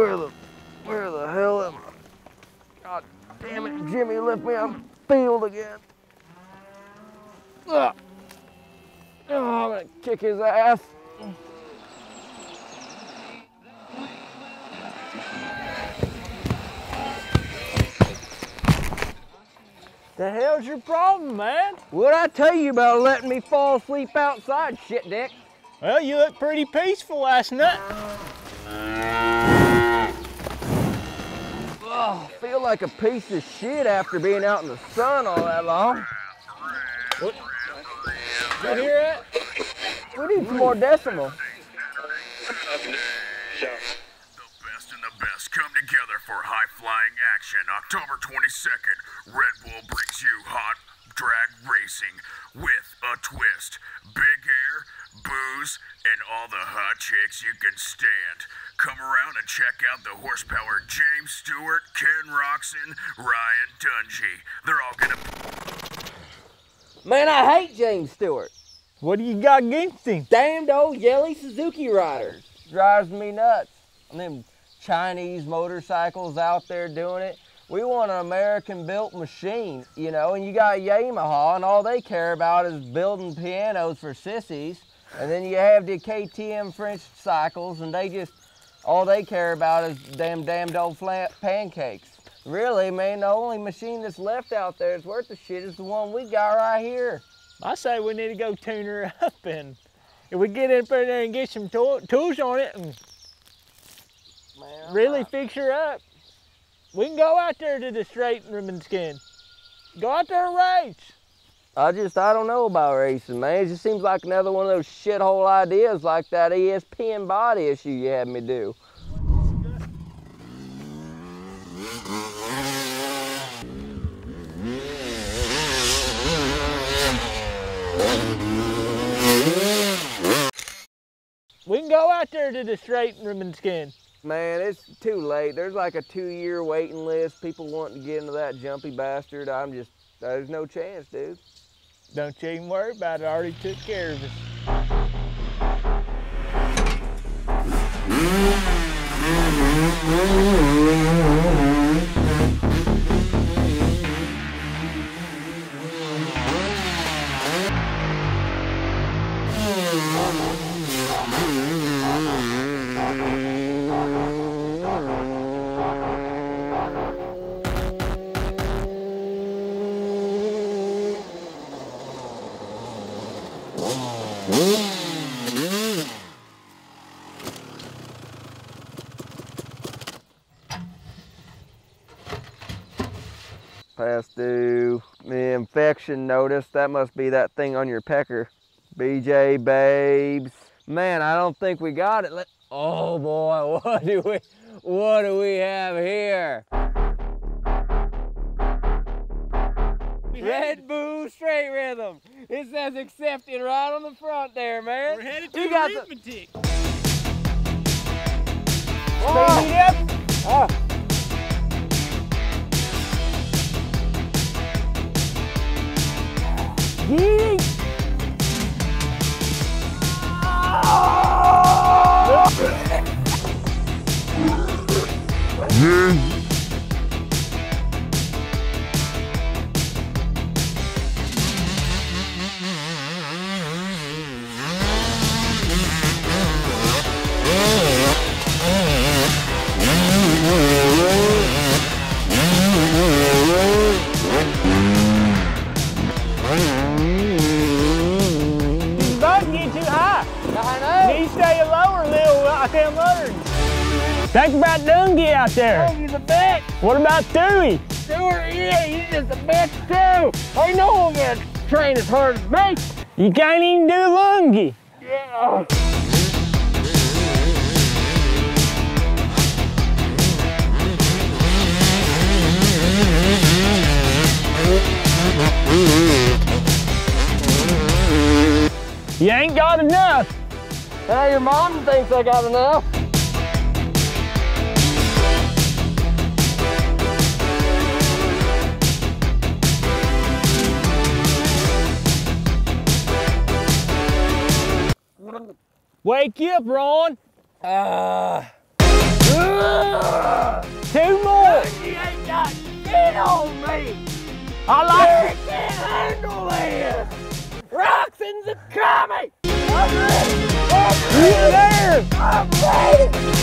Where the hell am I? God damn it, Jimmy left me on the field again. Ugh. Oh, I'm gonna kick his ass. The hell's your problem, man? What'd I tell you about letting me fall asleep outside, shit dick? Well, you looked pretty peaceful last night. Oh, I feel like a piece of shit after being out in the sun all that long. What? You hear that? We need some more decibel. Come together for high-flying action. October 22nd, Red Bull brings you hot drag racing with a twist. Big air, booze, and all the hot chicks you can stand. Come around and check out the horsepower James Stewart, Ken Roczen, Ryan Dungey. They're all gonna... Man, I hate James Stewart. What do you got against him? Damned old yelly Suzuki rider. Drives me nuts. And then Chinese motorcycles out there doing it. We want an American-built machine, you know, and you got Yamaha, and all they care about is building pianos for sissies, and then you have the KTM French cycles, and they just, all they care about is damned old flat pancakes. Really, man, the only machine that's left out there that's worth the shit is the one we got right here. I say we need to go tune her up, and if we get in there and get some tools on it, and man, really fix her up. We can go out there to the straight ribbon skin. Go out there and race. I don't know about racing, man. It just seems like another one of those shithole ideas like that ESPN body issue you had me do. We can go out there to the straight ribbon skin. Man, it's too late. There's like a 2-year waiting list. People wanting to get into that jumpy bastard. I'm just, there's no chance, dude. Don't you even worry about it. I already took care of it. Past due. The infection notice. That must be that thing on your pecker. BJ Babes. Man, I don't think we got it. Oh boy, what do we have here? Red Bull Straight Rhythm. It says accepted right on the front there, man. We're headed to arithmetic. Oh, yep. Oh. Yeah. Think about Dungey out there. Dungey's a bitch. What about Dewey? Stewart, yeah, he's just a bitch too. I know I'm gonna train as hard as me. You can't even do Dungey. Yeah. You ain't got enough. Hey, your mom thinks I got enough. Wake you up, Ron. Two more. You ain't got shit on me. I like it. You can't handle this. Roczen's a comic. I'm ready. I'm ready.